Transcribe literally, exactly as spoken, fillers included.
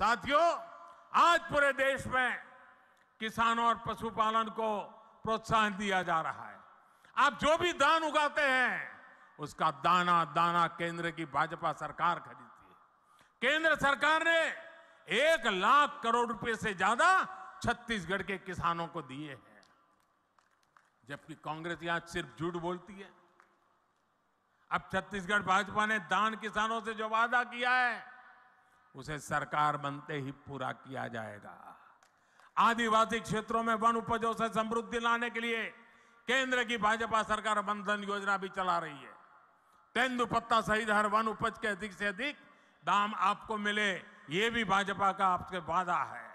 साथियों, आज पूरे देश में किसानों और पशुपालन को प्रोत्साहन दिया जा रहा है। आप जो भी धान उगाते हैं उसका दाना दाना केंद्र की भाजपा सरकार खरीदती है। केंद्र सरकार ने एक लाख करोड़ रुपए से ज्यादा छत्तीसगढ़ के किसानों को दिए हैं, जबकि कांग्रेस यहां सिर्फ झूठ बोलती है। अब छत्तीसगढ़ भाजपा ने दान किसानों से जो वादा किया है उसे सरकार बनते ही पूरा किया जाएगा। आदिवासी क्षेत्रों में वन उपजों से समृद्धि लाने के लिए केंद्र की भाजपा सरकार वन धन योजना भी चला रही है। तेंदु पत्ता सहित हर वन उपज के अधिक से अधिक दाम आपको मिले, ये भी भाजपा का आपके वादा है।